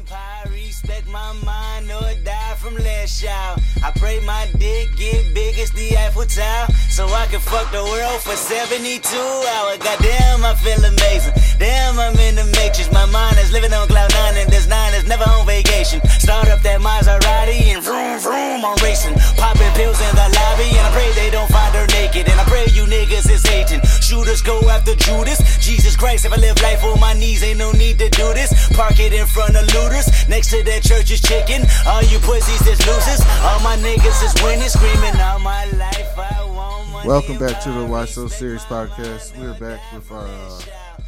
empire, respect my mind or die from last child. I pray my dick get big as the Eiffel Tower, so I can fuck the world for 72 hours. Goddamn, I feel amazing. Damn, I'm in the matrix. My mind is living on cloud nine, and this nine is never on vacation. Start up that Maserati and vroom vroom, I'm racing. Popping pills in the lobby, and I pray they don't find her naked. And I pray you niggas is hating. Shooters go after Judas. Jesus Christ, if I live life on my knees, ain't no need to do this. Park it in front of looters. Next to that church is chicken. All you pussies is losers. All my niggas is winning, screaming all my life. I want money. Welcome back to the Why So Serious podcast. We're back with our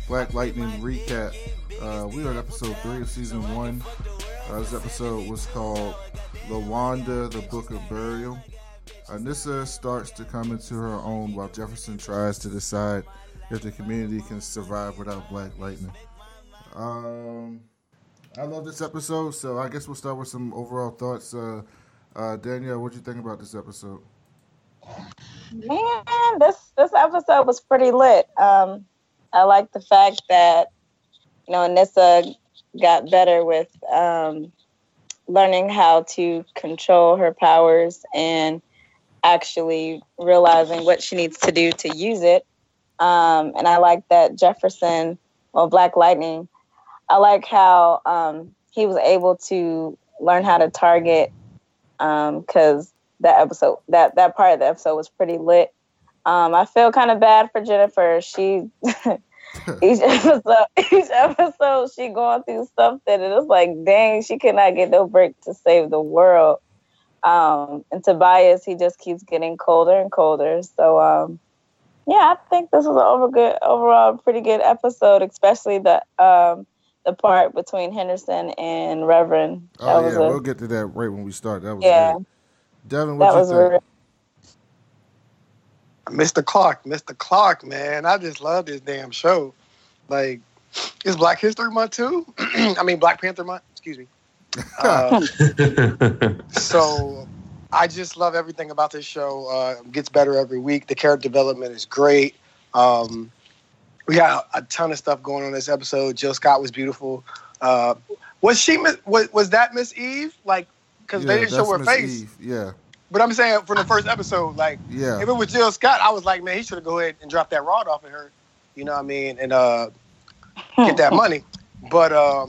Black Lightning recap. We are at episode 3 of season 1. This episode was called LaWanda, the Book of Burial. Anissa starts to come into her own while Jefferson tries to decide if the community can survive without Black Lightning. I love this episode, so I guess we'll start with some overall thoughts. Danielle, what do you think about this episode? Man, this episode was pretty lit. I like the fact that, you know, Anissa got better with learning how to control her powers and actually realizing what she needs to do to use it. And I like that Jefferson, well, Black Lightning, I like how he was able to learn how to target, because that episode, that part of the episode was pretty lit. I feel kind of bad for Jennifer. She each episode she going through something, and it's like, dang, she cannot get no break to save the world. And Tobias, he just keeps getting colder and colder. So yeah, I think this was an overall pretty good episode, especially the part between Henderson and Reverend. We'll get to that right when we start. That was good. Devin, what you think? Mr. Clark, man, I just love this damn show. Like, it's Black History Month too. I mean, Black Panther Month. Excuse me. So, I just love everything about this show. It gets better every week. The character development is great. We got a ton of stuff going on this episode. Jill Scott was beautiful. Was that Miss Eve? Like, because they didn't show her face. Eve. Yeah. But I'm saying for the first episode, like, if it was Jill Scott, I was like, man, he should have go ahead and dropped that rod off at her. You know what I mean? And get that money. But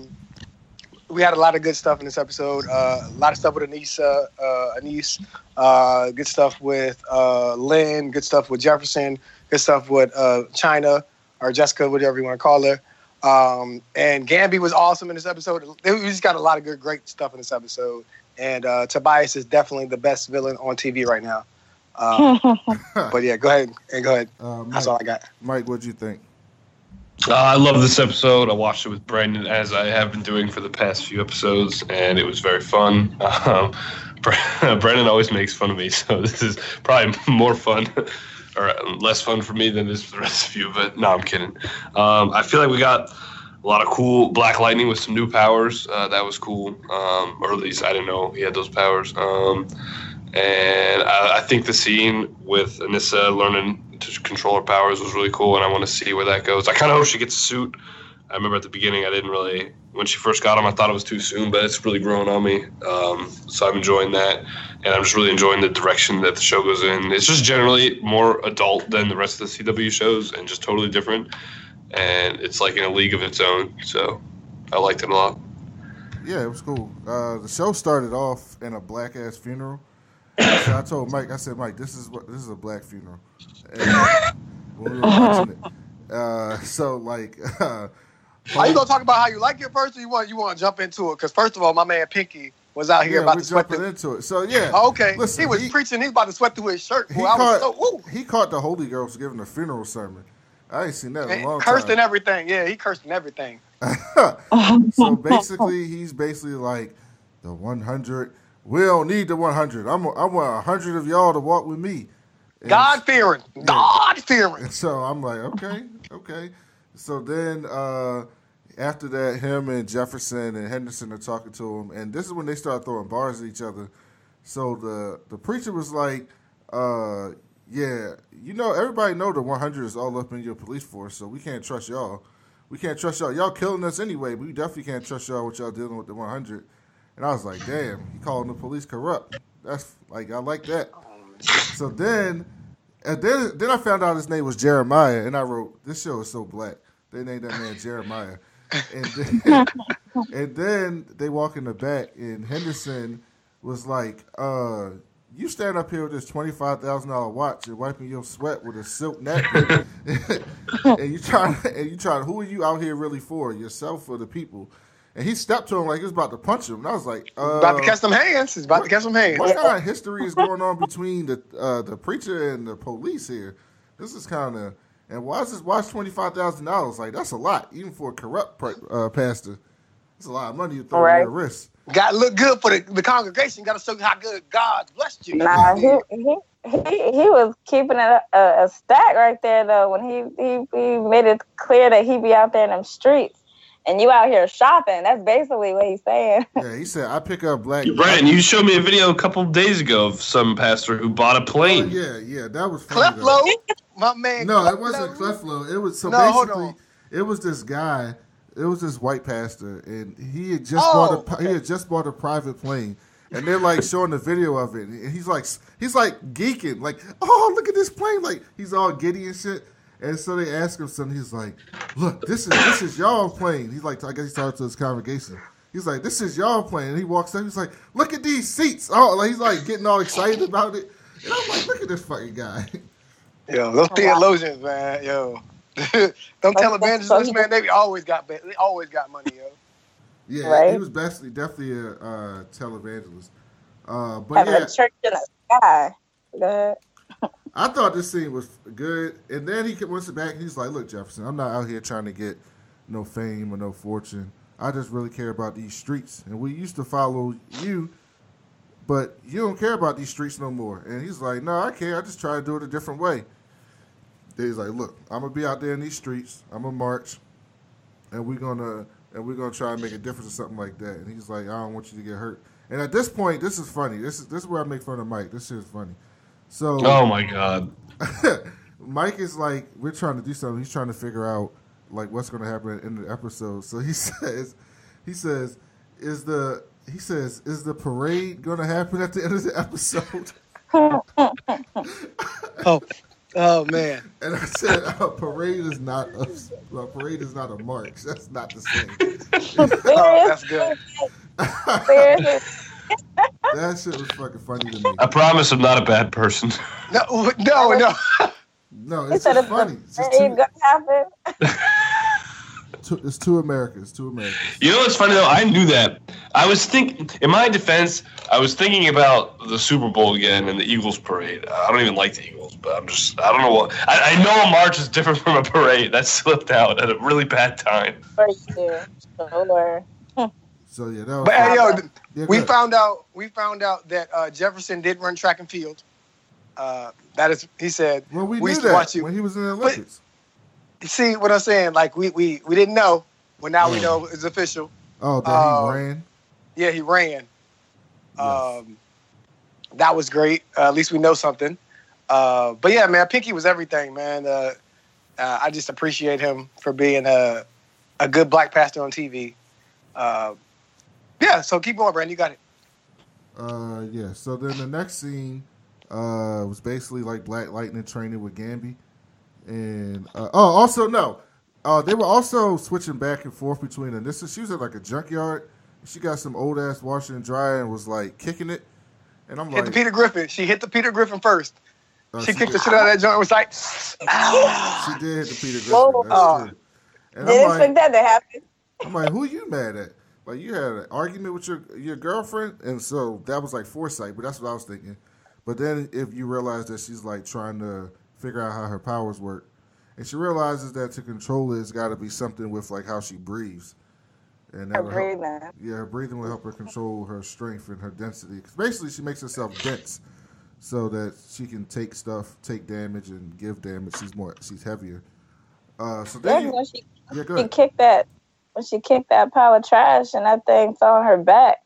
we had a lot of good stuff in this episode. A lot of stuff with Anissa, good stuff with Lynn, good stuff with Jefferson, good stuff with China or Jessica, whatever you want to call her. And Gambi was awesome in this episode. We just got a lot of good, great stuff in this episode. And Tobias is definitely the best villain on TV right now. But yeah, go ahead. Mike, that's all I got. Mike, what'd you think? I love this episode. I watched it with Brandon, as I have been doing for the past few episodes, and it was very fun. Brandon always makes fun of me, so this is probably more fun or less fun for me than this for the rest of you. But no, I'm kidding. I feel like we got a lot of cool Black Lightning with some new powers. That was cool. Or at least I didn't know he had those powers. And I think the scene with Anissa learning to control her powers was really cool, and I want to see where that goes. I kind of hope she gets a suit. I remember at the beginning, I didn't really, when she first got him, I thought it was too soon, but it's really grown on me. So I'm enjoying that, and I'm just really enjoying the direction that the show goes in. It's just generally more adult than the rest of the CW shows and just totally different. And it's like in a league of its own, so I liked it a lot. Yeah, it was cool. The show started off in a black ass funeral. So I told Mike, I said, Mike, this is a black funeral. And when we were watching it, are you gonna talk about how you like it first, or you want to jump into it? Because first of all, my man Pinky was out here about to sweat into it. So yeah, okay. Listen, he was preaching. He's about to sweat through his shirt. He caught the Holy Ghost giving a funeral sermon. I ain't seen that in a long time. Cursed and everything. Yeah, he cursed and everything. So basically, he's basically like, the 100. We don't need the 100. I want 100 of y'all to walk with me. God-fearing. Yeah. God-fearing. So I'm like, okay. So then after that, him and Jefferson and Henderson are talking to him. And this is when they start throwing bars at each other. So the preacher was like, yeah, you know, everybody know the 100 is all up in your police force, so we can't trust y'all. we can't trust y'all. Y'all killing us anyway, but we definitely can't trust y'all with y'all dealing with the 100. And I was like, damn, he calling the police corrupt. That's like, I like that. So then I found out his name was Jeremiah, and I wrote, this show is so black. They named that man Jeremiah. And then they walk in the back, and Henderson was like, you stand up here with this $25,000 watch and wiping your sweat with a silk napkin, and you trying. Who are you out here really for? Yourself or the people? And he stepped to him like he was about to punch him. And I was like, about to catch them hands. He's about to catch them hands. What kind of history is going on between the preacher and the police here? This is kind of. And why is this watch $25,000? Like, that's a lot, even for a corrupt pastor. That's a lot of money you throw on your wrist. Got to look good for the congregation. Got to show you how good God blessed you. Nah, he was keeping a stack right there, though, when he made it clear that he be out there in them streets. And you out here shopping. That's basically what he's saying. Yeah, he said, I pick up black... Brian, you showed me a video a couple of days ago of some pastor who bought a plane. Oh, yeah, that was funny. Cleflo? My man. No, Cleflo. It wasn't Cleflo. It was, so no, basically, it was this guy, it was this white pastor, and he had just bought a private plane. And they're, like, showing the video of it. And he's like geeking. Like, oh, look at this plane. Like, he's all giddy and shit. And so they asked him something. He's like, "Look, this is y'all plane." He's like, I guess he talked to his congregation. He's like, "This is y'all plane." And he walks up. He's like, "Look at these seats!" Oh, like he's like getting all excited about it. And I'm like, "Look at this fucking guy." Yo, those theologians, man. Yo, them televangelists, man. They always got money, yo. Yeah, right? He was definitely a televangelist. But yeah, a church in the sky. Good. I thought this scene was good, and then he went back and he's like, "Look, Jefferson, I'm not out here trying to get no fame or no fortune. I just really care about these streets, and we used to follow you, but you don't care about these streets no more." And he's like, "No, I care. I just try to do it a different way." Then he's like, "Look, I'm gonna be out there in these streets. I'm gonna march, and we're gonna try to make a difference or something like that." And he's like, "I don't want you to get hurt." And at this point, this is funny. This is where I make fun of Mike. This shit is funny. So, oh my God, Mike is like, we're trying to do something. He's trying to figure out like what's going to happen in the episode. So he says, is the parade going to happen at the end of the episode? oh man! And I said, a parade is not a march. That's not the same. Oh, that's good. Seriously. That shit was fucking funny to me. I promise I'm not a bad person. No. No, it's just funny. It's just it's two Americans, You know what's funny, though? I knew that. I was thinking, in my defense, about the Super Bowl again and the Eagles parade. I don't even like the Eagles, but I don't know what. I know a march is different from a parade. That slipped out at a really bad time. Sure. So yeah, that was we found out that Jefferson did run track and field. That is, he said. Well, we used to watch you when he was in the Olympics. But, see what I'm saying? Like we didn't know. Well, now we know it's official. Oh, that he ran. Yeah, he ran. Yes. That was great. At least we know something. But yeah, man, Pinky was everything, man. I just appreciate him for being a good black pastor on TV. Yeah, so keep going, Brandon. You got it. Yeah, so then the next scene was basically like Black Lightning training with Gambi. And, they were also switching back and forth between Anissa. She was at like a junkyard. She got some old ass washer and dryer and was like kicking it. And I'm like, She hit the Peter Griffin first. She kicked the shit out of that joint. It was like, she did hit the Peter Griffin. Didn't expect that to happen. I'm like, who are you mad at? Like, you had an argument with your girlfriend, and so that was like foresight, but that's what I was thinking. But then if you realize that she's like trying to figure out how her powers work, and she realizes that to control it's got to be something with like how she breathes. And that her breathing. Her breathing will help her control her strength and her density. Because basically she makes herself dense so that she can take stuff, take damage, and give damage. She's heavier. So then she kicked that. When she kicked that pile of trash and that thing fell on her back.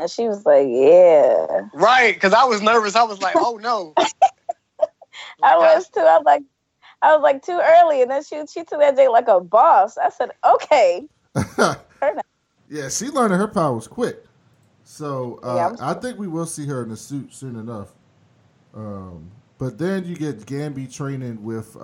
And she was like, yeah. Right, because I was nervous. I was like, oh, no. I was, too. I was like, I was like, too early. And then she took that day like a boss. I said, okay. Yeah, she learned her powers quick. So I think we will see her in the suit soon enough. But then you get Gambi training with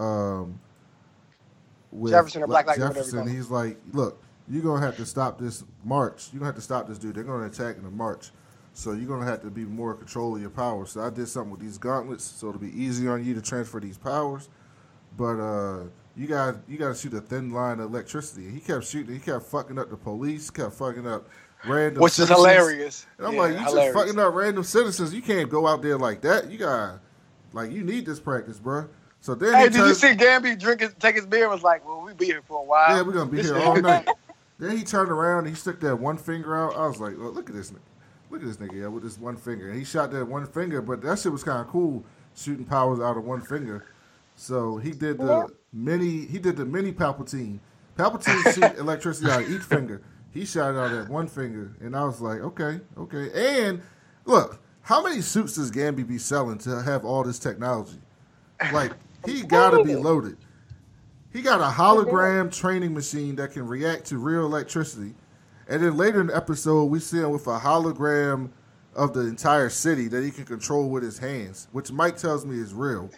Jefferson or Black Lightning. Jefferson, he's like, look, you're going to have to stop this march. You're going to have to stop this dude. They're going to attack in the march. So you're going to have to be more in control of your powers. So I did something with these gauntlets, so it'll be easy on you to transfer these powers. But you got to shoot a thin line of electricity. He kept shooting. He kept fucking up the police, kept fucking up random citizens. Which is hilarious. And I'm like, you hilarious. Just fucking up random citizens. You can't go out there like that. You got like, you need this practice, bro. So then hey, did you see Gambi take his beer and was like, well, we'll be here for a while. Yeah, we're going to be here all night. Then he turned around and he stuck that one finger out. I was like, well, look at this nigga. Look at this nigga, yeah, with this one finger. And he shot that one finger, but that shit was kind of cool, shooting powers out of one finger. So he did the mini Palpatine. Palpatine shoot electricity out of each finger. He shot it out of that one finger. And I was like, okay. And look, how many suits does Gambi be selling to have all this technology? Like, he gotta be loaded. He got a hologram training machine that can react to real electricity. And then later in the episode, we see him with a hologram of the entire city that he can control with his hands, which Mike tells me is real.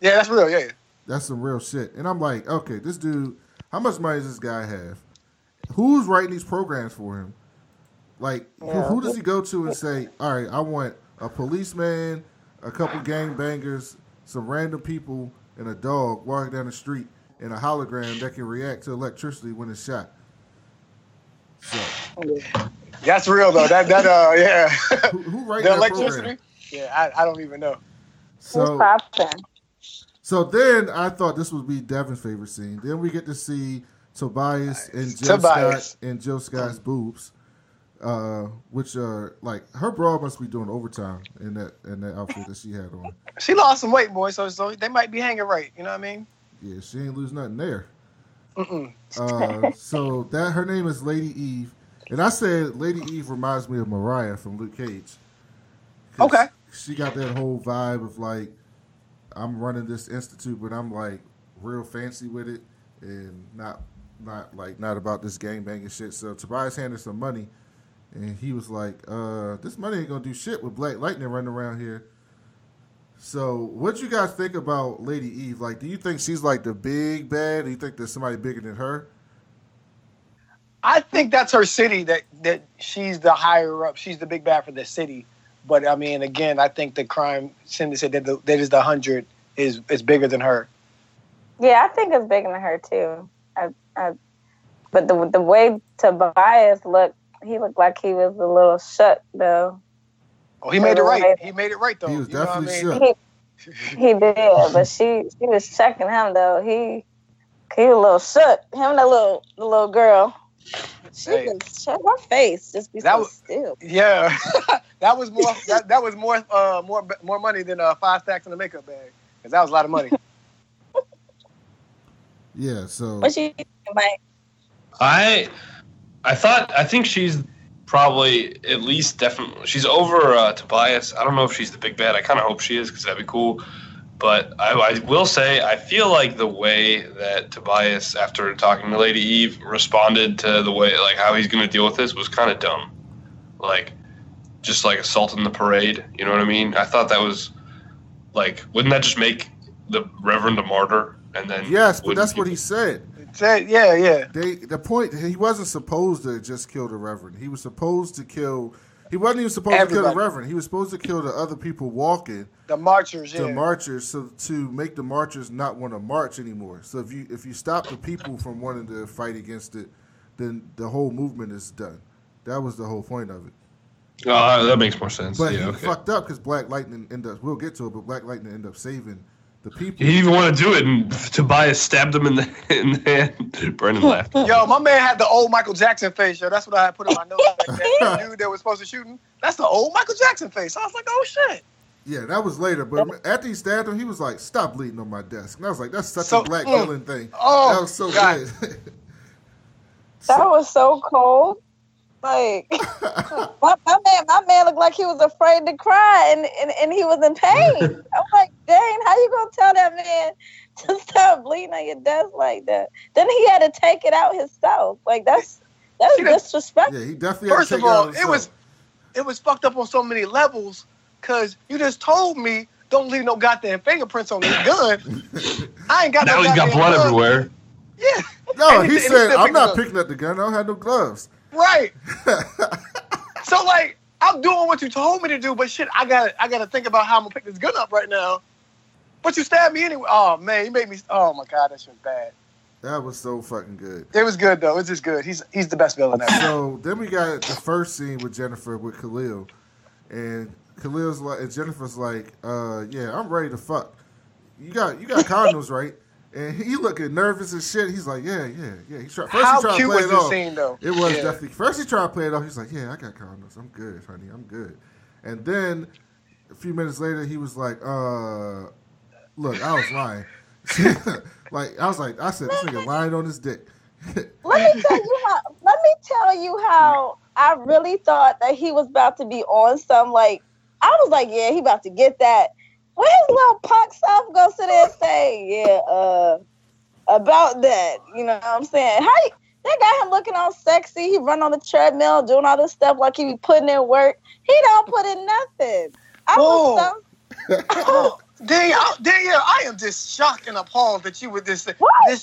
Yeah, that's real, yeah. That's some real shit. And I'm like, okay, this dude, how much money does this guy have? Who's writing these programs for him? Like, who does he go to and say, all right, I want a policeman, a couple gangbangers, some random people, and a dog walking down the street, and a hologram that can react to electricity when it's shot? So. That's real though. That yeah. Who writes the electricity? Program? Yeah, I don't even know. So then I thought this would be Devin's favorite scene. Then we get to see Tobias and Jill Scott's boobs, which are like her bra must be doing overtime in that outfit that she had on. She lost some weight, boy. So they might be hanging right. You know what I mean? Yeah, she ain't lose nothing there. So that her name is Lady Eve, and I said Lady Eve reminds me of Mariah from Luke Cage. Okay, she got that whole vibe of like, I'm running this institute, but I'm like real fancy with it, and not about this gangbanging shit. So Tobias handed some money, and he was like, "This money ain't gonna do shit with Black Lightning running around here." So, what you guys think about Lady Eve? Like, do you think she's like the big bad? Do you think there's somebody bigger than her? I think that's her city. That she's the higher up. She's the big bad for the city. But I mean, again, I think the crime syndicate that is the 100 is bigger than her. Yeah, I think it's bigger than her too. But the way Tobias looked, he looked like he was a little shook though. Oh, he made it right. He made it right, though. He was definitely shook. He did, but she was checking him, though. He was a little shook. Him and the little girl. She just checked her face. Just be so still. Yeah. that was more money than 5 stacks in a makeup bag. Because that was a lot of money. Yeah, so... What you think, Mike? I think she's... Probably, at least, definitely. She's over Tobias. I don't know if she's the big bad. I kind of hope she is because that'd be cool. But I will say, I feel like the way that Tobias, after talking to Lady Eve, responded to the way, like, how he's going to deal with this was kind of dumb. Like, just like assaulting the parade. You know what I mean? I thought that was, like, wouldn't that just make the Reverend a martyr? And then yes, but that's what he said. Yeah. He wasn't supposed to just kill the Reverend. He was supposed to kill... He wasn't even supposed to kill the Reverend. He was supposed to kill the other people walking. The marchers, yeah. The marchers, so to make the marchers not want to march anymore. So if you stop the people from wanting to fight against it, then the whole movement is done. That was the whole point of it. That makes more sense. But he fucked up because Black Lightning ended up... We'll get to it, but Black Lightning ended up saving... The people. He didn't even want to do it, and Tobias stabbed him in the hand. Brendan laughed. Yo, my man had the old Michael Jackson face, yo. That's what I had put on my nose like that. The dude that was supposed to shoot him, that's the old Michael Jackson face. I was like, oh, shit. Yeah, that was later, but after he stabbed him, he was like, stop bleeding on my desk. And I was like, that's such a black villain thing. Oh, that was so good. That was so cold. Like, my man looked like he was afraid to cry, and he was in pain. I'm like, dang, how you gonna tell that man to stop bleeding on your desk like that. Then he had to take it out himself. Like that's disrespectful. Yeah, he definitely. First of all, it was fucked up on so many levels because you just told me don't leave no goddamn fingerprints on this gun. I ain't got no. Now he's got blood everywhere. Yeah. No, he said I'm not picking up the gun. I don't have no gloves. Right. So like. I'm doing what you told me to do, but shit, I gotta think about how I'm gonna pick this gun up right now. But you stabbed me anyway. Oh man, you made me. Oh my god, that shit was bad. That was so fucking good. It was good though. It's just good. He's the best villain ever. So then we got the first scene with Jennifer with Khalil, and Khalil's like, and Jennifer's like, yeah, I'm ready to fuck. You got condoms, right? And he looking nervous as shit. He's like, yeah. How cute was this scene, though? It was definitely. First he tried to play it off. He's like, yeah, I got condoms. I'm good, honey. I'm good. And then a few minutes later, he was like, look, I was lying. I said, this nigga lying on his dick. Let me tell you how I really thought that he was about to be on some, like, I was like, yeah, he about to get that. When his little punk self goes to there and say, about that, you know what I'm saying? They got him looking all sexy. He run on the treadmill, doing all this stuff like he be putting in work. He don't put in nothing. Danielle, I am just shocked and appalled that you were this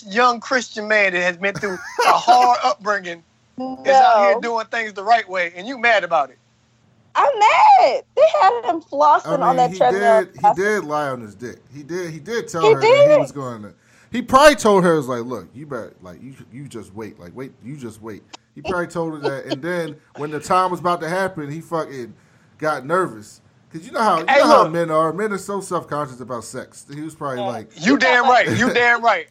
young Christian man that has been through a hard upbringing is out here doing things the right way, and you mad about it. I'm mad. They had him flossing on that treadmill. He did lie on his dick. He did tell her that he was going to. He probably told her, it was like, look, you better, like, you just wait. Like, wait, you just wait. He probably told her that. And then when the time was about to happen, he fucking got nervous. Because you know how men are. Men are so self-conscious about sex. He was probably like. You damn right.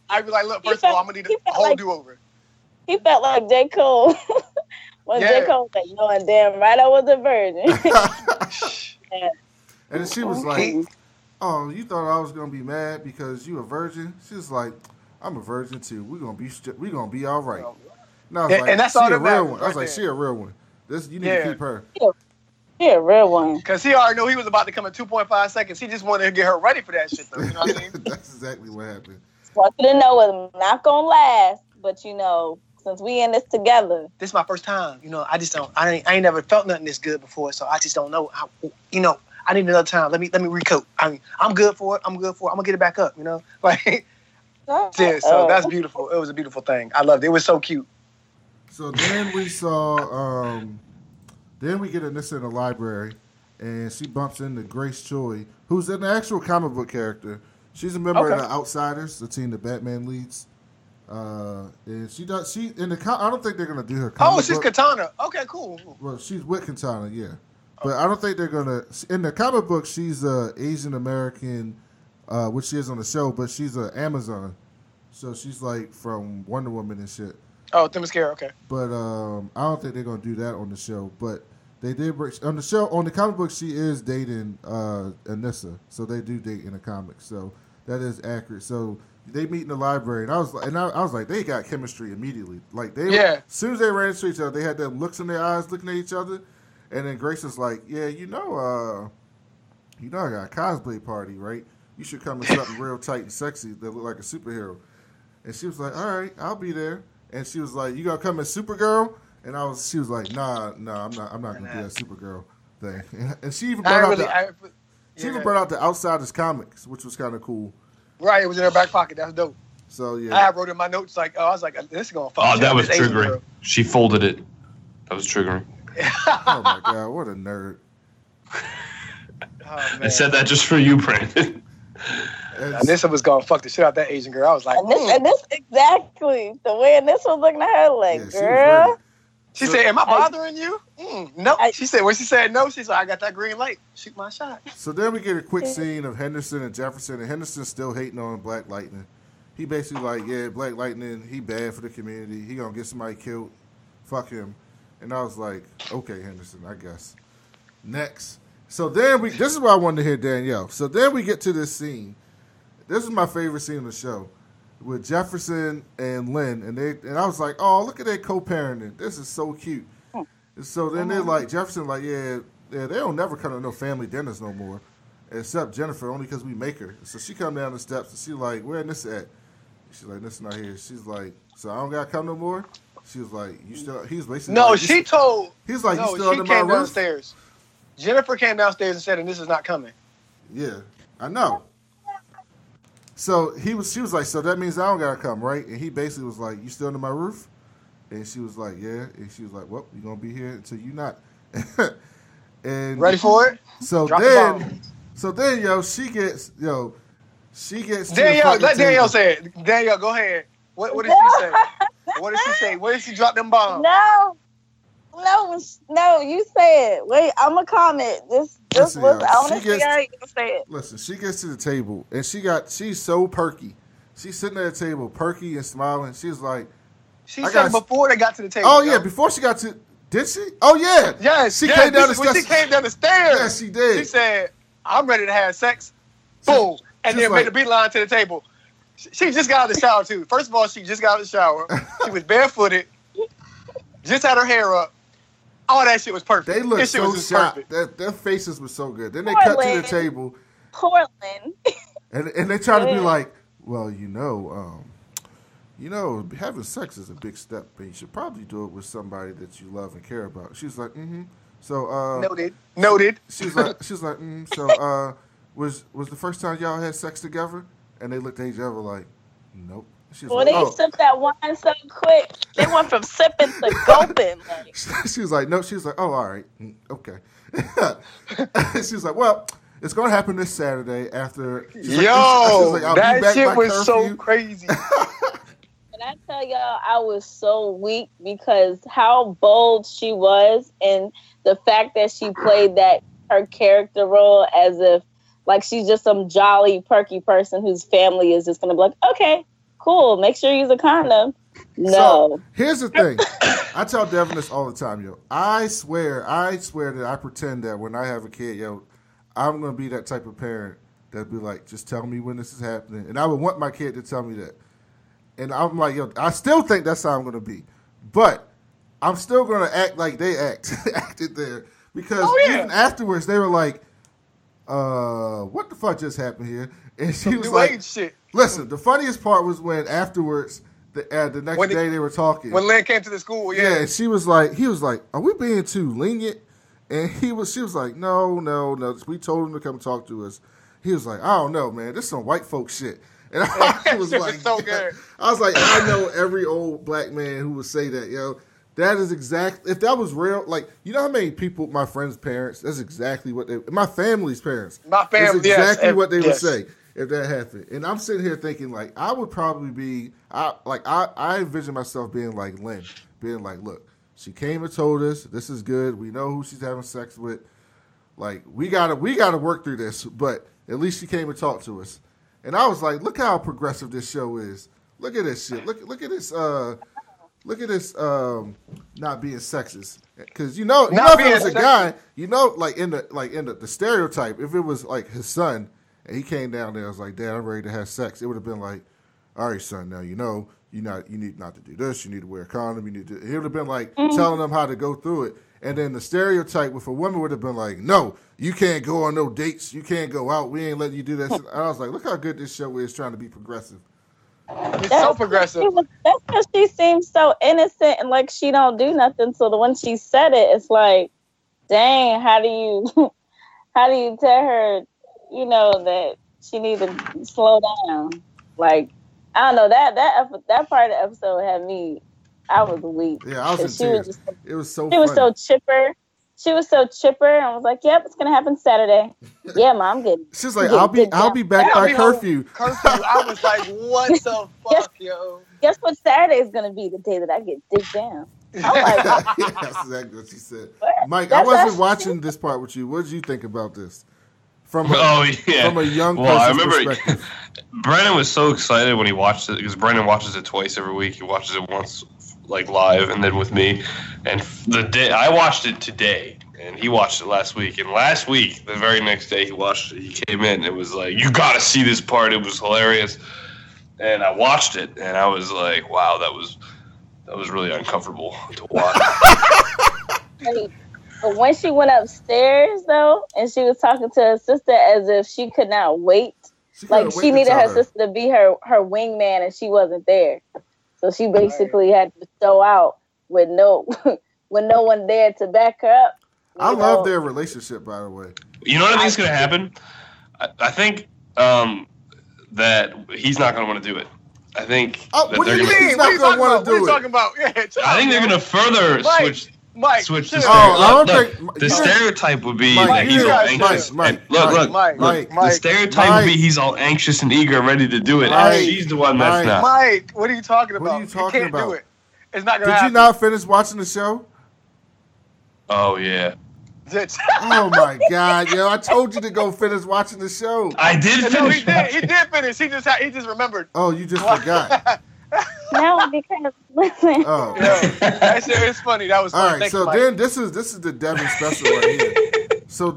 I'd be like, look, first of all, I'm going to need a whole do-over. He felt like J. Cole. When J. Cole was like, no, and damn right I was a virgin. Yeah. And then she was like, oh, you thought I was going to be mad because you a virgin? She was like, I'm a virgin too. We're going to be we gonna be all right. And I was like, that's all the real one. I was like, she a real one. This you need to keep her. She a real one. Because he already knew he was about to come in 2.5 seconds. He just wanted to get her ready for that shit, though. You know what I mean? That's exactly what happened. Want you to know it's not going to last, but you know. Since we in this together. This is my first time. You know, I just don't, I ain't never felt nothing this good before, so I just don't know how, you know, I need another time. Let me recoat. I mean, I'm good for it. I'm gonna get it back up, you know? Like, yeah, so that's beautiful. It was a beautiful thing. I loved it. It was so cute. So then we saw, then we get Anissa in the library, and she bumps into Grace Choi, who's an actual comic book character. She's a member of the Outsiders, the team that Batman leads. And she does. She in the. I don't think they're gonna do her. Comic she's book. Katana. Okay, cool. Well, she's with Katana, yeah. But I don't think they're gonna. In the comic book, she's a Asian American, which she is on the show. But she's an Amazon, so she's like from Wonder Woman and shit. Oh, Themyscira. Okay. But I don't think they're gonna do that on the show. But they did break on the show. On the comic book, she is dating Anissa, so they do date in the comics. So that is accurate. So. They meet in the library, and I was like, they got chemistry immediately. Like they, as soon as they ran into each other, they had them looks in their eyes, looking at each other. And then Grace was like, yeah, you know, I got a cosplay party, right? You should come with something real tight and sexy that look like a superhero. And she was like, all right, I'll be there. And she was like, you gonna come as Supergirl? And she was like, nah, I'm not gonna do that Supergirl thing. And she even brought out the Outsiders comics, which was kind of cool. Right, it was in her back pocket. That's dope. So yeah, I wrote in my notes like, I was like, this is gonna fuck. Oh, that was triggering. Girl. She folded it. That was triggering. Oh my god, what a nerd! I said that just for you, Brandon. Anissa was gonna fuck the shit out that Asian girl. I was like, and this exactly the way Anissa was looking at her, like, yeah, girl. She said, am I bothering you? No. She said, when she said no, she's like, I got that green light. Shoot my shot. So then we get a quick scene of Henderson and Jefferson, and Henderson's still hating on Black Lightning. He basically like, yeah, Black Lightning, he bad for the community. He gonna get somebody killed. Fuck him. And I was like, okay, Henderson, I guess. Next. So then this is what I wanted to hear, Danielle. So then we get to this scene. This is my favorite scene of the show. With Jefferson and Lynn, and I was like, oh, look at their co-parenting. This is so cute. And so then they're like, Jefferson like, yeah, they don't never come to no family dinners no more. except Jennifer, only because we make her. So she come down the steps and she like, where Anissa at? She's like, Anissa not here. She's like, so I don't gotta come no more? She was like, you still, he's basically. No, like, she told. He's like, no, you still under my roof? No, she came downstairs. Jennifer came downstairs and said, and this is not coming. Yeah, I know. So she was like, so that means I don't gotta come, right? And he basically was like, you still under my roof? And she was like, yeah. And she was like, well, you're gonna be here until you not. And ready for it? So then she gets. Danielle, let Danielle say it. Danielle, go ahead. What did she say? What did she say? Where did she drop them bombs? No, you say it. Wait, I'm going to comment. Listen, I want to see how you're going to say it. Listen, she gets to the table, and she's so perky. She's sitting at the table, perky and smiling. She's like... She said before they got to the table. Oh, yeah, before she got to... Did she? Oh, yeah. Yes, she came down the stairs. When she came down the stairs... Yes, she did. She said, I'm ready to have sex. Boom. And then made a beeline to the table. She just got out of the shower, too. First of all, she just got out of the shower. She was barefooted. Just had her hair up. All that shit was perfect. They looked so shocked. Their faces were so good. Then they cut to the table. Portland. And they tried to be like, well, having sex is a big step, but you should probably do it with somebody that you love and care about. She's like, mm-hmm. So, Noted. She's like, mm-hmm. So, was the first time y'all had sex together? And they looked at each other like, nope. They sipped that wine so quick. They went from sipping to gulping. Like. She was like, no. She was like, oh, all right. Okay. She was like, well, it's going to happen this Saturday after. That shit was so crazy. And I tell y'all, I was so weak because how bold she was and the fact that she played her character role as if like she's just some jolly, perky person whose family is just going to be like, okay. Cool. Make sure you use a condom. No. So, here's the thing. I tell Devin this all the time, yo. I swear that I pretend that when I have a kid, yo, I'm gonna be that type of parent that'd be like, just tell me when this is happening, and I would want my kid to tell me that. And I'm like, yo, I still think that's how I'm gonna be, but I'm still gonna act like they acted there because even afterwards they were like, what the fuck just happened here? And she was like, shit. Listen, the funniest part was when afterwards, the next day they were talking. When Lynn came to the school, yeah. Yeah, she was like, he was like, are we being too lenient? And she was like, no. We told him to come talk to us. He was like, I don't know, man. This is some white folk shit. And I was like, so good. I was like, I know every old black man who would say that, yo. That is exactly, if that was real, like, you know how many people, my friends' parents, that's exactly what they, my family's parents. My family, that's exactly what they would say. If that happened. And I'm sitting here thinking, like, I would probably be, I envision myself being like Lynn, being like, look, she came and told us, this is good. We know who she's having sex with. Like, we gotta work through this, but at least she came and talked to us. And I was like, look how progressive this show is. Look at this shit. Look at this, not being sexist. Because you know if it was a guy, like in the stereotype, if it was like his son, and he came down there. I was like, Dad, I'm ready to have sex. It would have been like, all right, son, now you need not to do this. You need to wear a condom. You need to. It would have been like telling them how to go through it. And then the stereotype with a woman would have been like, no, you can't go on no dates. You can't go out. We ain't letting you do that. And I was like, look how good this show is trying to be progressive. It's so progressive. That's because she seems so innocent and like she don't do nothing. So the when she said it, it's like, dang, how do you tell her? You know that she needs to slow down. Like I don't know that part of the episode had me. I was weak. Yeah, I was. She was just. It was so. She funny. Was so chipper. She was so chipper, and I was like, "Yep, it's gonna happen Saturday." Yeah, Mom, I'm good. She's like, "I'll be back by curfew." I was like, "What the fuck, yo?" Guess what? Saturday is gonna be the day that I get digged down. I was like, yeah, that's exactly what she said. What? Mike, I wasn't watching this part with you. What did you think about this? From a young person's I remember Brandon was so excited when he watched it because Brandon watches it twice every week. He watches it once like live and then with me. And the day I watched it today and he watched it last week. And last week, the very next day he watched it, he came in and it was like, you got to see this part. It was hilarious. And I watched it and I was like, wow, that was really uncomfortable to watch. But when she went upstairs, though, and she was talking to her sister as if she could not wait. She needed her sister to be her wingman, and she wasn't there. So she basically had to show out with no one there to back her up. I love their relationship, by the way. You know what I think is going to happen? I think that he's not going to want to do it. I think. What do you mean? He's not going to want to do it. What are you talking about? I think they're going to further switch the stereotype. The stereotype would be that he's all anxious. Look. The stereotype would be he's all anxious and eager, ready to do it. And she's the one that's not. Mike, what are you talking about? You can't do it. It's not going to happen. Did you not finish watching the show? Oh, yeah. Oh, my God, yo. I told you to go finish watching the show. I did finish. No, he did finish. He just remembered. Oh, you just forgot. No, because listen. Oh. It's funny. That was funny. All right, so then this is the Devin special right here. So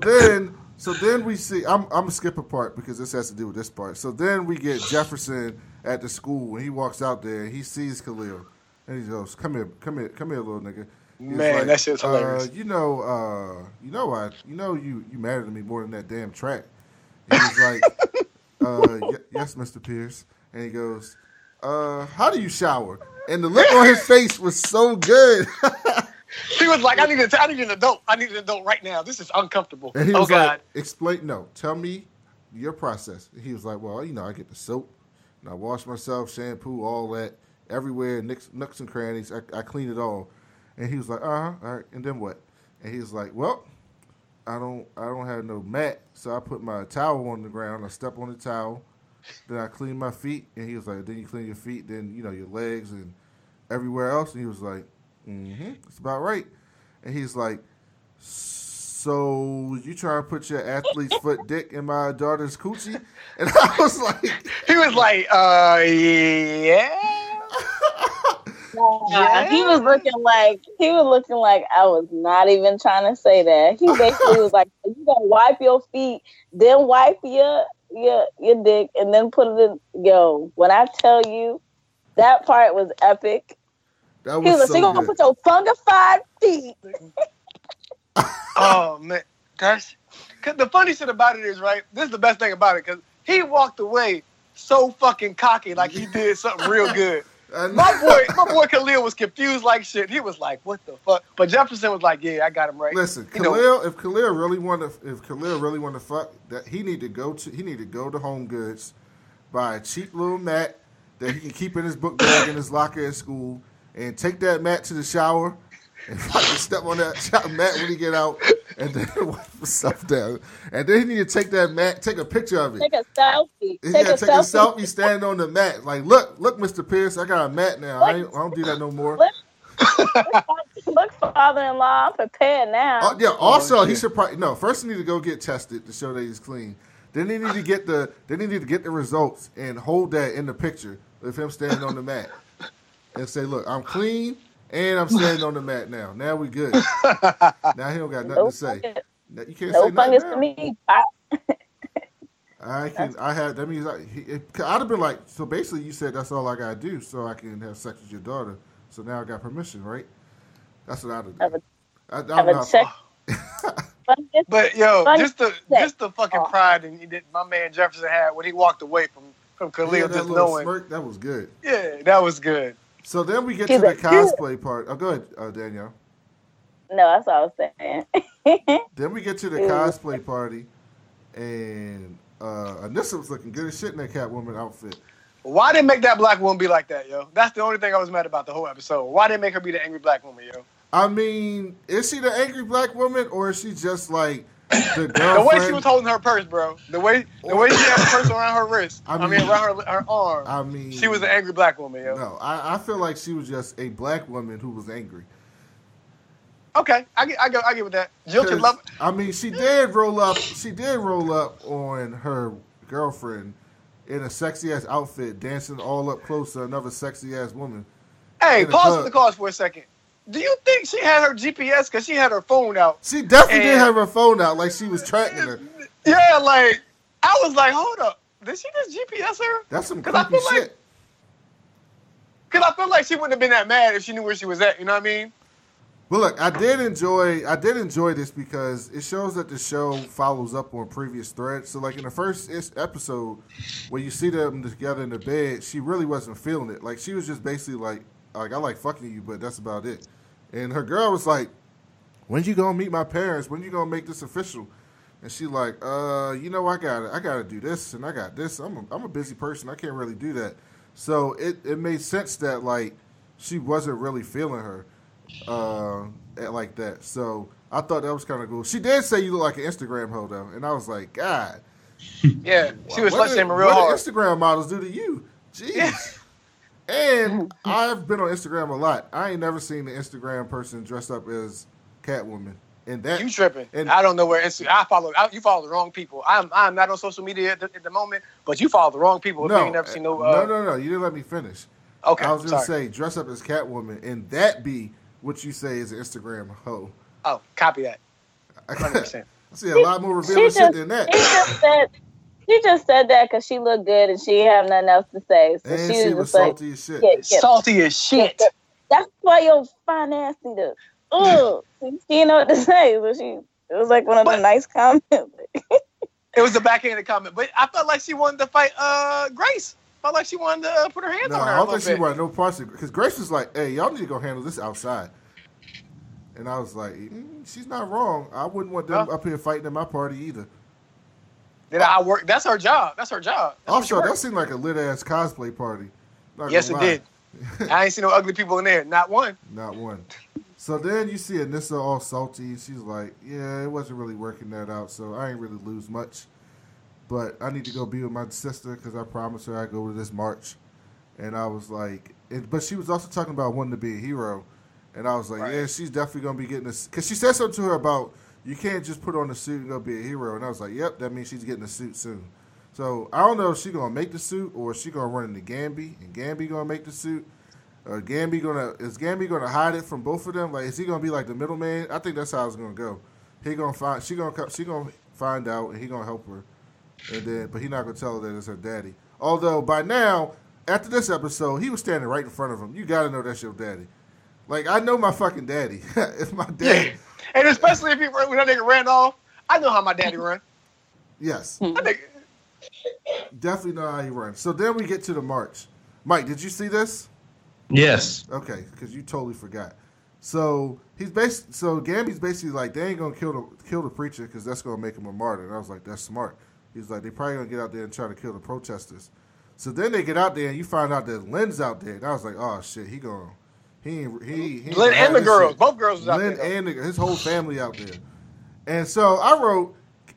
then we see, I'm gonna skip a part because this has to do with this part. So then we get Jefferson at the school, and he walks out there and he sees Khalil. And he goes, Come here, little nigga. Man, like, that shit's hilarious. You married to me more than that damn track. And he's like, yes, Mr. Pierce. And he goes, how do you shower? And the look on his face was so good. He was like, I need an adult. I need an adult right now. This is uncomfortable. And he was like, tell me your process. And he was like, well, I get the soap and I wash myself, shampoo, all that, everywhere, nooks and crannies. I clean it all. And he was like, all right, and then what? And he was like, well, I don't have no mat, so I put my towel on the ground. I step on the towel, then I clean my feet. And he was like, then you clean your feet, then, your legs and everywhere else. And he was like, mm-hmm, that's about right. And he's like, so you trying to put your athlete's foot dick in my daughter's coochie? And I was like. He was like, yeah. Yeah. He was looking like I was not even trying to say that. He basically was like, you gonna wipe your feet, then wipe your dick, and then put it in. Yo, when I tell you, that part was epic. That was he was like, so you gonna put your fungified feet. Oh man, gosh. The funny shit about it is, right, this is the best thing about it, because he walked away so fucking cocky, like he did something real good. My boy Khalil was confused like shit. He was like, "What the fuck?" But Jefferson was like, "Yeah, I got him right." Listen, if Khalil really wanted to fuck, that he need to go to Home Goods, buy a cheap little mat that he can keep in his book bag in his locker at school, and take that mat to the shower and fucking step on that mat when he get out, and then wipe himself down. And then he need to take that mat, take a picture of it. Take a selfie. Take a selfie standing on the mat. Like, look, Mr. Pierce, I got a mat now. I don't do that no more. Look, father-in-law, I'm prepared now. He should probably... No, first he need to go get tested to show that he's clean. Then he need to get the results and hold that in the picture of him standing on the mat. And say, look, I'm clean. And I'm standing on the mat now. Now we good. Now he don't got nothing to say. You can't say nothing to me. I'd have been like, so basically you said that's all I got to do so I can have sex with your daughter. So now I got permission, right? That's what I'd have done. But yo, just the fucking pride that my man Jefferson had when he walked away from Khalil, just knowing. Smirk, that was good. Yeah, that was good. So then we get to the cosplay part. Oh, go ahead, Danielle. No, that's all I was saying. Then we get to the cosplay party, and Anissa was looking good as shit in that Catwoman outfit. Why didn't make that black woman be like that, yo? That's the only thing I was mad about the whole episode. Why didn't make her be the angry black woman, yo? I mean, is she the angry black woman, or is she just like the girlfriend? The way she was holding her purse, bro. The way she had a purse around her wrist. I mean around her arm. I mean, she was an angry black woman, yo. No, I feel like she was just a black woman who was angry. Okay, I get with that. Jill can love it. I mean, she did roll up on her girlfriend in a sexy ass outfit, dancing all up close to another sexy ass woman. Hey, pause the cause for a second. Do you think she had her GPS? Because she had her phone out. She definitely did have her phone out, like she was tracking her. Yeah, like, I was like, hold up. Did she just GPS her? That's some creepy shit. Because I feel like she wouldn't have been that mad if she knew where she was at, you know what I mean? But look, I did enjoy this because it shows that the show follows up on previous threads. So like in the first episode, when you see them together in the bed, she really wasn't feeling it. Like she was just basically like I like fucking you, but that's about it. And her girl was like, "When you gonna meet my parents? When you gonna make this official?" And she like, you know, I gotta do this and I got this. I'm a busy person. I can't really do that." So it made sense that like she wasn't really feeling her. Like that. So I thought that was kind of cool. She did say you look like an Instagram hoe though, and I was like, God. Yeah, she was touching him real hard. What do Instagram models do to you? Jeez. Yeah. And I've been on Instagram a lot. I ain't never seen an Instagram person dressed up as Catwoman. And that you tripping? And I don't know where Instagram. You follow the wrong people. I'm not on social media at the moment, but you follow the wrong people. No, you never seen no. You didn't let me finish. Okay, I was gonna say dress up as Catwoman, and that be. What you say is an Instagram hoe. Oh, copy that. 100%. I see a lot more revealing shit than that. She just said that because she looked good and she didn't have nothing else to say. So and she was salty as shit. Salty as shit. That's why your fine ass did. Ugh. She didn't know what to say. So it was like one of the nice comments. It was the backhanded comment. But I felt like she wanted to fight Grace. I like she wanted to put her hands on her. I don't think she wanted no parts of it. Because Grace was like, "Hey, y'all need to go handle this outside." And I was like, "She's not wrong. I wouldn't want them up here fighting at my party either." Did I work? That's her job. Also, that seemed like a lit ass cosplay party. Yes, it did. I ain't seen no ugly people in there. Not one. Not one. So then you see Anissa all salty. She's like, "Yeah, it wasn't really working that out. So I ain't really lose much. But I need to go be with my sister because I promised her I'd go to this march." And I was like, but she was also talking about wanting to be a hero. And I was like, yeah, she's definitely going to be getting this. Because she said something to her about, you can't just put on a suit and go be a hero. And I was like, yep, that means she's getting a suit soon. So I don't know if she's going to make the suit or if she's going to run into Gambi. And Gambi going to make the suit. Is Gambi going to hide it from both of them? Like, is he going to be like the middleman? I think that's how it's going to go. She going to find out and he going to help her. And then, but he's not going to tell her that it's her daddy. Although, by now, after this episode, he was standing right in front of him. You got to know that's your daddy. Like, I know my fucking daddy. It's my daddy. Yeah. And especially when that nigga ran off, I know how my daddy run. Yes. Definitely know how he runs. So then we get to the march. Mike, did you see this? Yes. Okay, because you totally forgot. So Gambi's basically like, they ain't going to kill the preacher because that's going to make him a martyr. And I was like, that's smart. He's like, they probably going to get out there and try to kill the protesters. So then they get out there and you find out that Lynn's out there. And I was like, oh, shit, he going. He Lynn and the girls. Shit. Both girls out there. Lynn and his whole family out there. And so I wrote,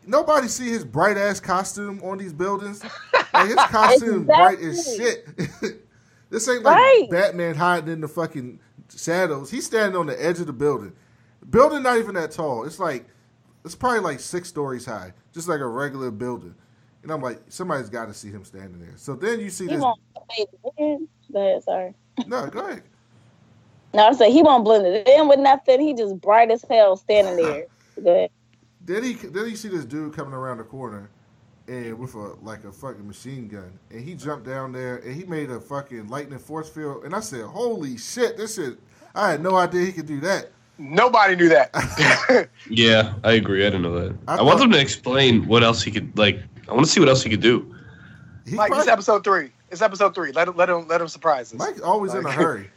nobody see his bright-ass costume on these buildings? Like, his costume bright as shit. This ain't like Batman hiding in the fucking shadows. He's standing on the edge of the building. Building not even that tall. It's probably like 6 stories high, just like a regular building. And I'm like, somebody's got to see him standing there. So then you see this. No, go ahead. No, I said he won't blend it in with nothing. He just bright as hell standing there. Go ahead. Then you see this dude coming around the corner, and with a fucking machine gun, and he jumped down there and he made a fucking lightning force field. And I said, holy shit, this shit! I had no idea he could do that. Nobody knew that. Yeah, I agree. I didn't know that. I want them to explain what else he could, like, I want to see what else he could do. Mike, it's episode 3. It's episode 3. Let him surprise us. Mike's always in a hurry.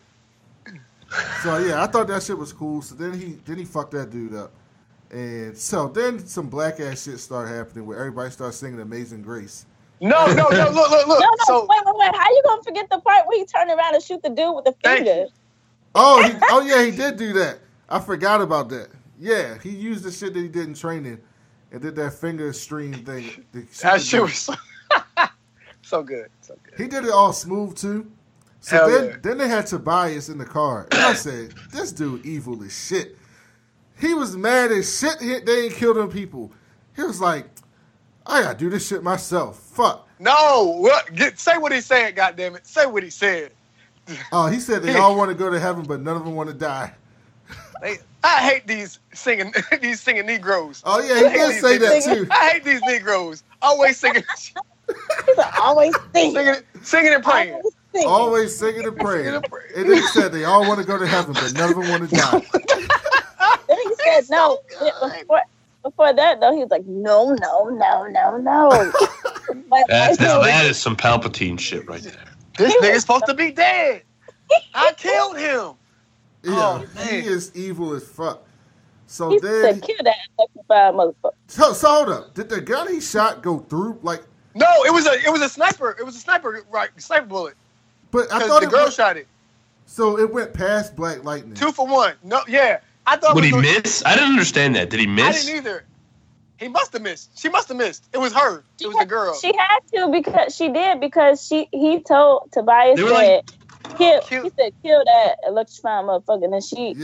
So, yeah, I thought that shit was cool. So then he fucked that dude up. And so then some black-ass shit started happening where everybody starts singing Amazing Grace. No, look. No, so, wait. How you going to forget the part where he turned around and shoot the dude with the finger? Oh, yeah, he did do that. I forgot about that. Yeah, he used the shit that he did in training and did that finger stream thing. That shit was so good. He did it all smooth, too. So then they had Tobias in the car. And I said, this dude evil as shit. He was mad as shit they ain't killed them people. He was like, I gotta do this shit myself. Fuck. No, say what he said, goddammit. Say what he said. Oh, he said they all want to go to heaven, but none of them want to die. I hate these singing Negroes. Oh yeah, he did say that too. I hate these Negroes. Always singing. He's like, always singing and praying. Always singing and praying. And then he said they all want to go to heaven, but none of them want to die. It's no, so good. Before that, though, he was like, no. That is some Palpatine shit right there. This nigga's supposed to be dead. I killed him. Yeah, oh, he is evil as fuck. So he then kill that electrified motherfucker. So hold up. Did the gun he shot go through? Like, no, it was a sniper. It was a sniper, right? Sniper bullet. But I thought the girl shot it. So it went past Black Lightning. 2 for 1. No, yeah. I thought. Would he miss? I didn't understand that. Did he miss? I didn't either. He must have missed. She must have missed. It was her. It was the girl. She had to because he told Tobias that he said kill that electrified motherfucker, and then she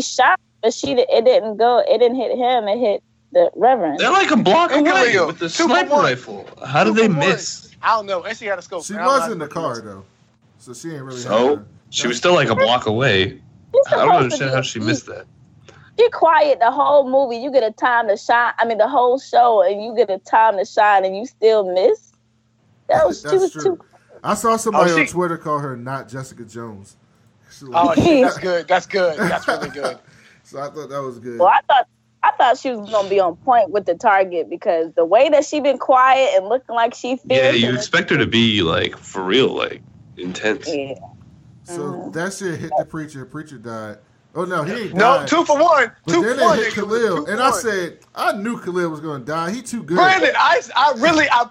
shot, but it didn't hit him. It hit the Reverend. They're like a block away with the sniper rifle. How did they miss? I don't know. And she had a scope. She was in the car though, so she ain't really. So she was still like a block away. I don't understand how she missed that. You're quiet the whole movie. You get a time to shine. I mean, the whole show, and you get a time to shine, and you still miss. That's true. I saw somebody on Twitter call her not Jessica Jones. Oh, shit, that's good. That's good. That's really good. So I thought that was good. Well, I thought she was gonna be on point with the target because the way that she been quiet and looking like she feels. Yeah, you expect her to be like for real, like intense. Yeah. So that shit hit the preacher. Preacher died. Oh, no, he ain't died. No, 2 for 1. But then they hit Khalil, and I said, I knew Khalil was going to die. He too good. Brandon, I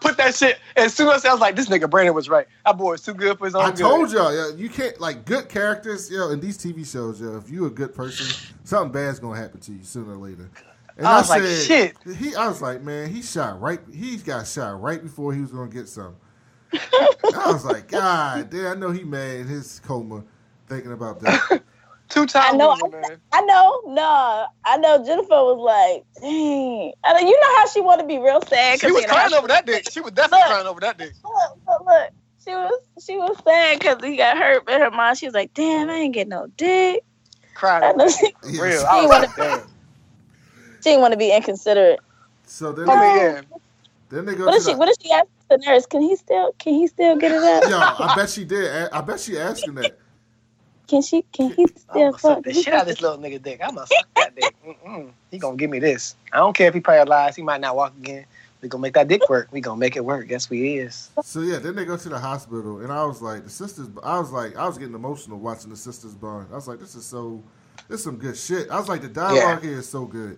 put that shit, as soon as I was like, this nigga Brandon was right. That boy was too good for his own good. I told y'all, you can't, like, good characters, in these TV shows, if you a good person, something bad's going to happen to you sooner or later. And I was like, shit. I was like, man, he got shot right before he was going to get something. I was like, God damn, I know he mad in his coma thinking about that. I know. Jennifer was like, dang. I mean, you know how she wanted to be real sad. She was crying over that dick. She was definitely crying over that dick. Look. She was sad because he got hurt by her mom. She was like, damn, I ain't getting no dick. Crying over it. Real. I was like, damn. She didn't want to be inconsiderate. So then they go what did she ask the nurse? Can he still get it up? Yo, I bet she did. I bet she asked him that. Can he still fuck the shit out of this little nigga dick? I'm gonna suck that dick. He gonna give me this. I don't care if he paralyzed. He might not walk again. We gonna make that dick work. We gonna make it work. Yes, we is. So yeah, then they go to the hospital, and I was like, I was getting emotional watching the sisters bond. I was like, this is some good shit. I was like, the dialogue here is so good.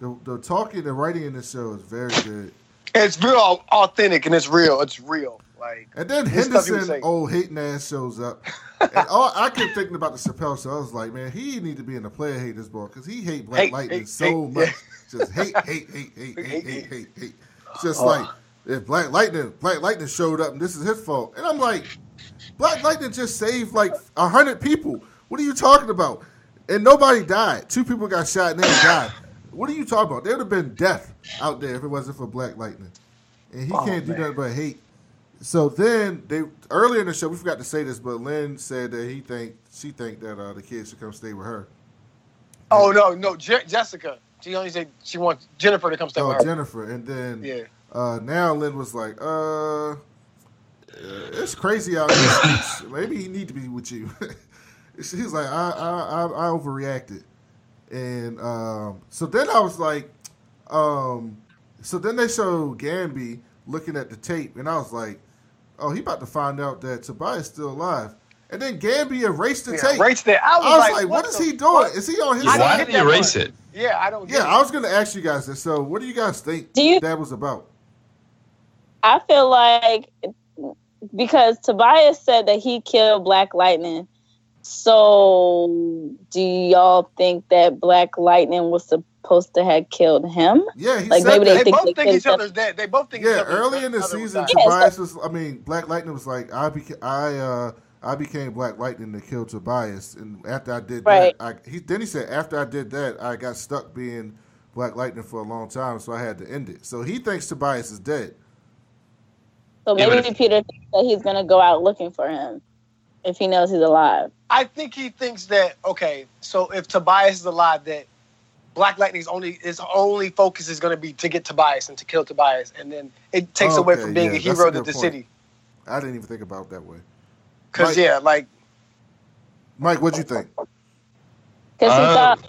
The talking, the writing in this show is very good. It's real authentic and it's real. It's real. Like, and then Henderson, old hating ass, shows up. And all I kept thinking about the Chappelle show. I was like, man, he need to be in the player haters ball because he hate Black Lightning so much. Yeah. Just hate. Just like if Black Lightning showed up and this is his fault. And I'm like, Black Lightning just saved like 100 people. What are you talking about? And nobody died. 2 people got shot and they died. What are you talking about? There would have been death out there if it wasn't for Black Lightning. And he can't do nothing but hate. So then, earlier in the show, we forgot to say this, but Lynn said that she thinks that the kids should come stay with her. Oh, no, Jessica. She only said she wants Jennifer to come stay with her. Oh, Jennifer. And then now Lynn was like, it's crazy out here. Maybe he need to be with you. She's like, I overreacted. And so then I was like, so then they show Gambi looking at the tape, and I was like, oh, he about to find out that Tobias is still alive. And then Gambi erased the tape. I was like, what is he doing? Is he on his side? Why did he erase it? Yeah, I don't get it. Yeah, I was going to ask you guys this. So what do you guys think that was about? I feel like because Tobias said that he killed Black Lightning, so do y'all think that Black Lightning was supposed to have killed him? Yeah, he like said maybe that. They both think each other's dead. They both think each other's dead. Yeah, early in the season, Tobias Black Lightning was like, I became Black Lightning to kill Tobias. And after I did that, he said, after I did that, I got stuck being Black Lightning for a long time, so I had to end it. So he thinks Tobias is dead. So maybe Peter thinks that he's going to go out looking for him if he knows he's alive. I think he thinks that, okay, so if Tobias is alive, that Black Lightning's only focus is going to be to get Tobias and to kill Tobias. And then it takes away from being a hero to the city. I didn't even think about it that way. Because, Mike, what'd you think? Because he thought...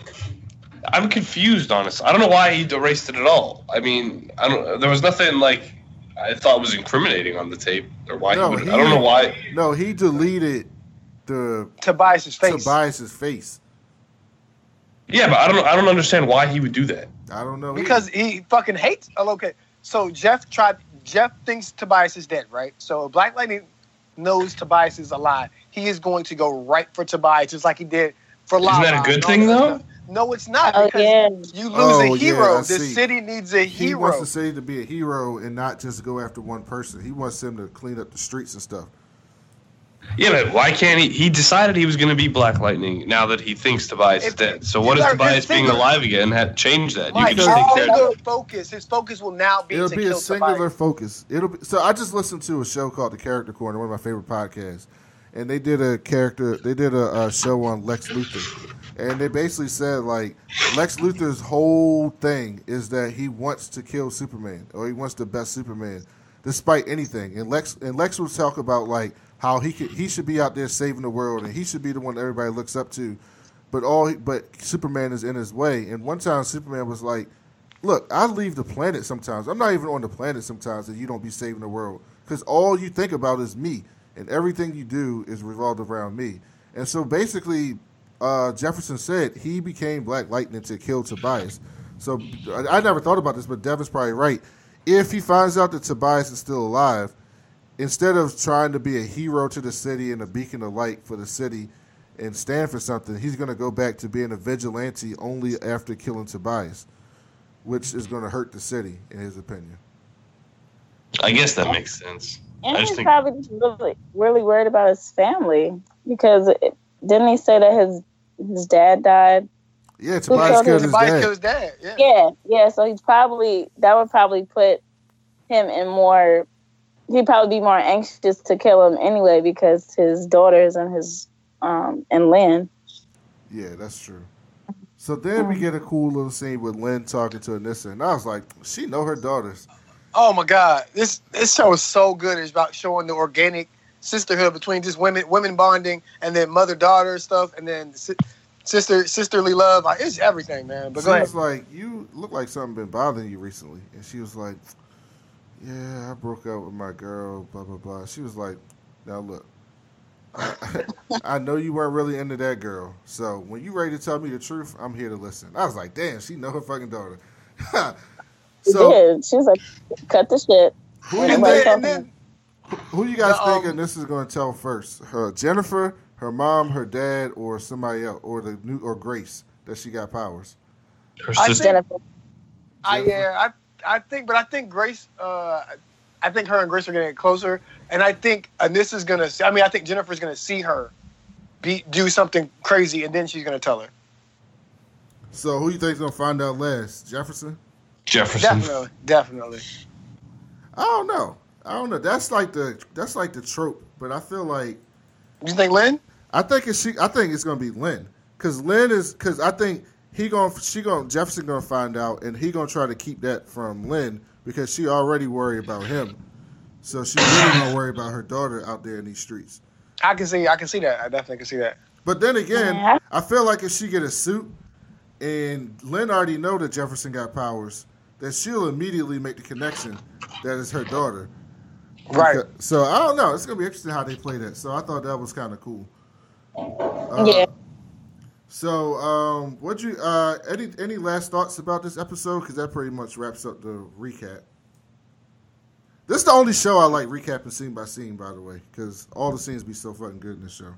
I'm confused, honestly. I don't know why he erased it at all. I mean, I don't. There was nothing like I thought was incriminating on the tape, or why? No, he I don't know why. No, he deleted the Tobias's face. Yeah, but I don't understand why he would do that. I don't know. Because he fucking hates. Oh, okay, so Jeff thinks Tobias is dead, right? So Black Lightning knows Tobias is alive. He is going to go right for Tobias, just like he did for LaWanda. Isn't that a good thing, though? No, it's not. Because you lose a hero. Yeah, the city needs a hero. He wants the city to be a hero and not just go after one person. He wants them to clean up the streets and stuff. Yeah, but why can't he? He decided he was going to be Black Lightning now that he thinks Tobias is dead. So what if Tobias being alive again had changed that? Mike, you could just take care of it. His focus will now be to kill Tobias. It'll be a singular focus. So I just listened to a show called The Character Corner, one of my favorite podcasts, and they did a show on Lex Luthor, and they basically said like Lex Luthor's whole thing is that he wants to kill Superman, or he wants the best Superman, despite anything. And Lex will talk about like how he should be out there saving the world, and he should be the one that everybody looks up to, but Superman is in his way. And one time Superman was like, "Look, I leave the planet sometimes. I'm not even on the planet sometimes, and you don't be saving the world because all you think about is me, and everything you do is revolved around me." And so basically, Jefferson said he became Black Lightning to kill Tobias. So I never thought about this, but Devin's probably right. If he finds out that Tobias is still alive, instead of trying to be a hero to the city and a beacon of light for the city and stand for something, he's going to go back to being a vigilante only after killing Tobias, which is going to hurt the city, in his opinion. I guess that makes sense. And he's probably just really, really worried about his family because didn't he say that his dad died? Yeah, Tobias killed his dad. Yeah, so that would probably put him in more... He'd probably be more anxious to kill him anyway because his daughters and his and Lynn. Yeah, that's true. So then we get a cool little scene with Lynn talking to Anissa, and I was like, she know her daughters. Oh my God, this show is so good. It's about showing the organic sisterhood between just women bonding, and then mother-daughter stuff, and then sisterly love. Like, it's everything, man. But she was like, "You look like something been bothering you recently," and she was like, "Yeah, I broke up with my girl, blah, blah, blah." She was like, "Now look, I know you weren't really into that girl. So when you ready to tell me the truth, I'm here to listen." I was like, damn, she know her fucking daughter. She was like, cut the shit. Who you guys thinking this is going to tell first? Her Jennifer, her mom, her dad, or somebody else, or Grace that she got powers? Her sister. I think Grace. I think her and Grace are going to get closer, and I think Anissa's going to. I think Jennifer's going to see her do something crazy, and then she's going to tell her. So, who you think's going to find out last, Jefferson? Definitely. I don't know. That's like the trope, but I feel like. You think Lynn? I think it's going to be Lynn because I think. Jefferson gonna find out, and he gonna try to keep that from Lynn because she already worried about him, so she really gonna worry about her daughter out there in these streets. I can see that. I definitely can see that. But then again, I feel like if she get a suit, and Lynn already know that Jefferson got powers, that she'll immediately make the connection that it's her daughter. Right. So I don't know. It's gonna be interesting how they play that. So I thought that was kind of cool. Yeah. So, what'd you any last thoughts about this episode? Because that pretty much wraps up the recap. This is the only show I like recapping scene by scene, by the way, because all the scenes be so fucking good in this show.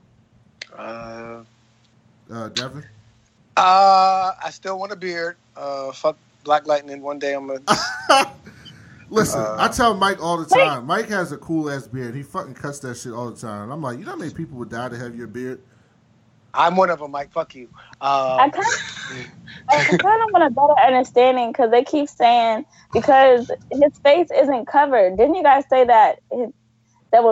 Devin? I still want a beard. Fuck Black Lightning. One day I'm gonna. Listen, I tell Mike all the time. Mike has a cool ass beard. He fucking cuts that shit all the time. I'm like, you know how many people would die to have your beard? I'm one of them, Mike. Fuck you. I kind of want a better understanding because they keep saying because his face isn't covered. Didn't you guys say that when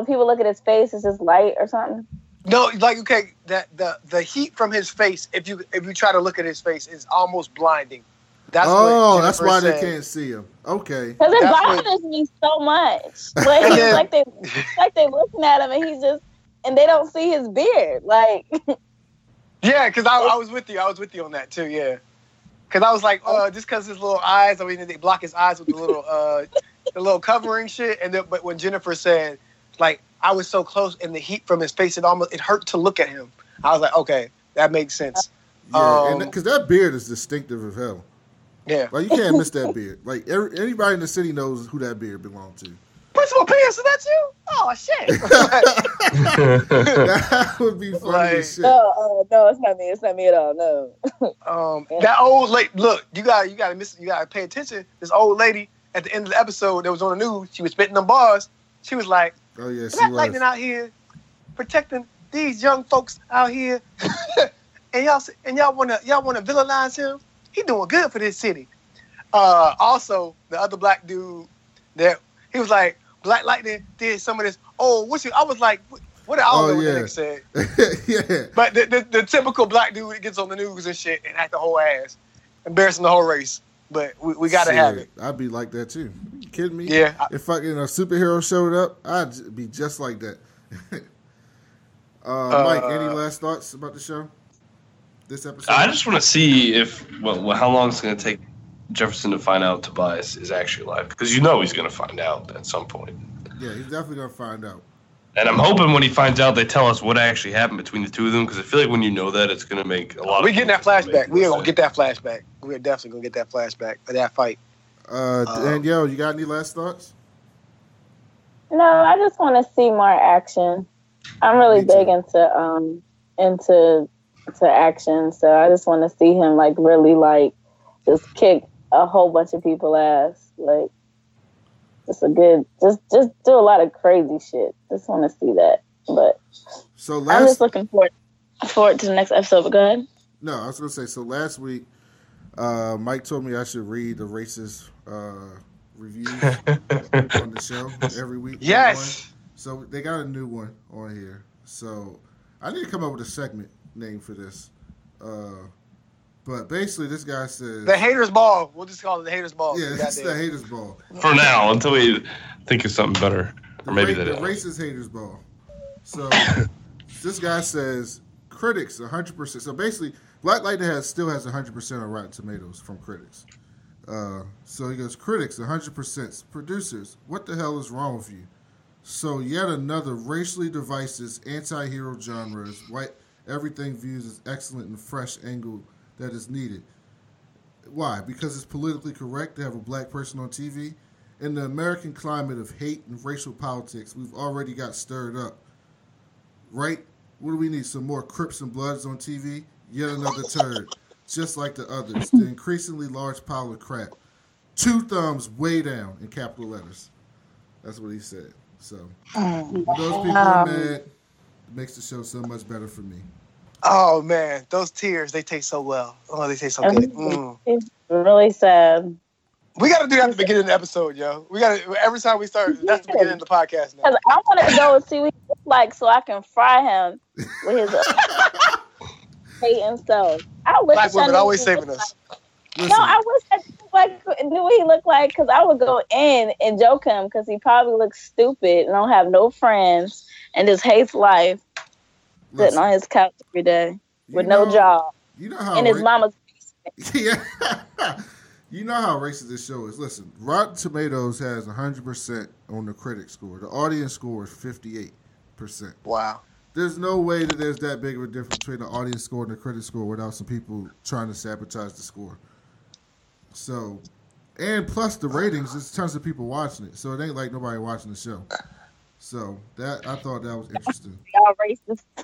people look at his face, it's just light or something? No, like okay, that the heat from his face. If you try to look at his face, is almost blinding. That's why they can't see him. Okay, because it bothers me so much. Like they looking at him and he's just and they don't see his beard like. Yeah, because I was with you. I was with you on that too. Yeah, Because I was like, just because his little eyes, I mean, they block his eyes with the little covering shit. And then, but when Jennifer said, like, I was so close and the heat from his face, it hurt to look at him. I was like, okay, that makes sense. Yeah, because that beard is distinctive as hell. Yeah. Like, you can't miss that beard. Like, anybody in the city knows who that beard belonged to. Principal Pierce, is that you? Oh, shit. That would be funny as shit. No, it's not me. It's not me at all, no. That old lady, look, you gotta pay attention. This old lady, at the end of the episode that was on the news, she was spitting them bars. She was like, oh, yeah, Black Lightning out here protecting these young folks out here. and y'all wanna villainize him? He doing good for this city. Also, the other black dude that he was like, Black Lightning did some of this. Oh, I was like, what? I don't know what that nigga said. Yeah. But the typical black dude that gets on the news and shit and act the whole ass, embarrassing the whole race. But we gotta have it. I'd be like that too. Are you kidding me? Yeah. If fucking a superhero showed up, I'd be just like that. Mike, any last thoughts about the show? This episode? I just want to see how long it's going to take Jefferson to find out Tobias is actually alive. Because you know he's going to find out at some point. Yeah, he's definitely going to find out. And I'm hoping when he finds out, they tell us what actually happened between the two of them. Because I feel like when you know that, it's going to make a lot of... We're getting that flashback. We're going to get that flashback. We're definitely going to get that flashback for that fight. Danielle, you got any last thoughts? No, I just want to see more action. I'm really big into action, so I just want to see him really just kick a whole bunch of people ass, just do a lot of crazy shit. Just want to see that, but I'm just looking forward to the next episode. But go ahead. No, I was gonna say. So last week, Mike told me I should read the racist reviews on the show every week. Yes. So they got a new one on here. So I need to come up with a segment name for this. But basically this guy says the haters ball. We'll just call it the haters ball. Yeah, it's the haters ball. For now, until we think of something better. Or maybe the racist haters ball. So this guy says critics 100%. So basically Black Lightning still has 100% on Rotten Tomatoes from critics. So he goes, critics 100%, producers, what the hell is wrong with you? So yet another racially divisive anti-hero genres, white everything views as excellent and fresh angle that is needed. Why? Because it's politically correct to have a black person on TV? In the American climate of hate and racial politics, we've already got stirred up. Right? What do we need? Some more Crips and Bloods on TV? Yet another turd. Just like the others. The increasingly large pile of crap. Two thumbs way down in capital letters. That's what he said. So, for those people who are mad, makes the show so much better for me. Oh man, those tears, they taste so well. Oh, they taste so good. It's really sad. We gotta do that at the beginning of the episode, yo. We gotta every time we start, that's the beginning of the podcast now. I wanna go and see what he looks like so I can fry him with his hate and stuff. Black women always saving us. Listen. No, I wish I knew what he looked like because I would go in and joke him because he probably looks stupid and don't have no friends and just hates life. Listen. Sitting on his couch every day with no job. You know how in his mama's basement. Yeah. You know how racist this show is. Listen, Rotten Tomatoes has 100% on the critic score. The audience score is 58%. Wow. There's no way that there's that big of a difference between the audience score and the critic score without some people trying to sabotage the score. So, and plus the ratings, there's tons of people watching it. So it ain't like nobody watching the show. So that I thought that was interesting.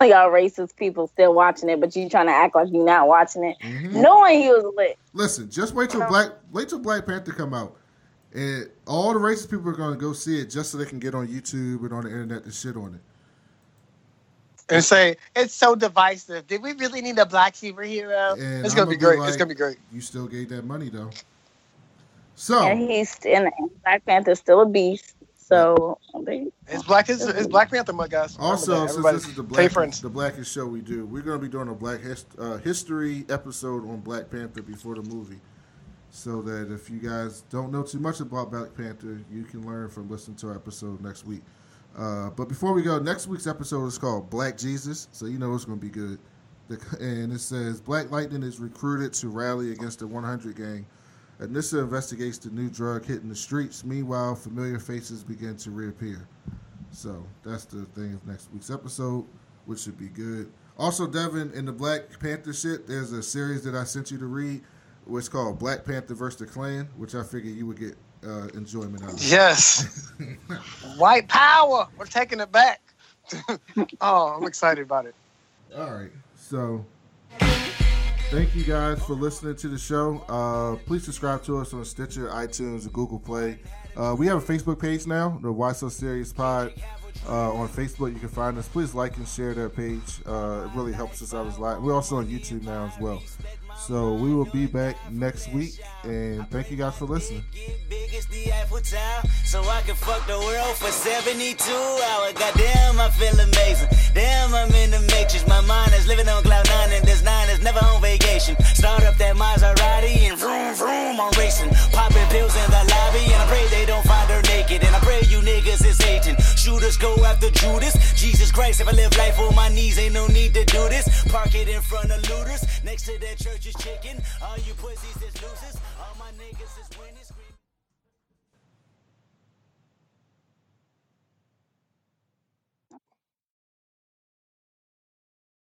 Y'all racist people still watching it, but you trying to act like you not watching it, knowing he was lit. Listen, just wait till Black Panther come out, and all the racist people are gonna go see it just so they can get on YouTube and on the internet to shit on it. And say, it's so divisive. Did we really need a black superhero? And it's going to be great. It's going to be great. You still gave that money, though. So. And Black Panther's still a beast. So. It's Black Panther, my guys. Also, since this is the blackest show we do, we're going to be doing a Black history episode on Black Panther before the movie. So that if you guys don't know too much about Black Panther, you can learn from listening to our episode next week. But before we go, next week's episode is called Black Jesus, so you know it's going to be good. And it says, Black Lightning is recruited to rally against the 100 gang. Anissa investigates the new drug hitting the streets. Meanwhile, familiar faces begin to reappear. So that's the thing of next week's episode, which should be good. Also, Devin, in the Black Panther shit, there's a series that I sent you to read, which is called Black Panther vs. the Klan, which I figured you would get enjoyment out of. Yes. White power. We're taking it back. Oh, I'm excited about it. All right. So thank you guys for listening to the show. Please subscribe to us on Stitcher, iTunes, and Google Play. We have a Facebook page now, the Why So Serious Pod. On Facebook, you can find us. Please like and share that page. It really helps us out a lot. We're also on YouTube now as well. So we will be back next week, and thank you guys for listening. So I can fuck the world for 72 hours. Goddamn, I feel amazing. Damn, I'm in the matrix. My mind is living on cloud nine, and this nine is never on vacation. Start up that Maserati and vroom, vroom, I'm racing. Popping pills in the lobby, and I pray they don't find her naked. And I pray you niggas is hating. Shooters go after Judas. Jesus Christ, if I live life on my knees, ain't no need to do this. Park it in front of looters. Next to that church is chicken. All you pussies is losers. All my niggas is winners.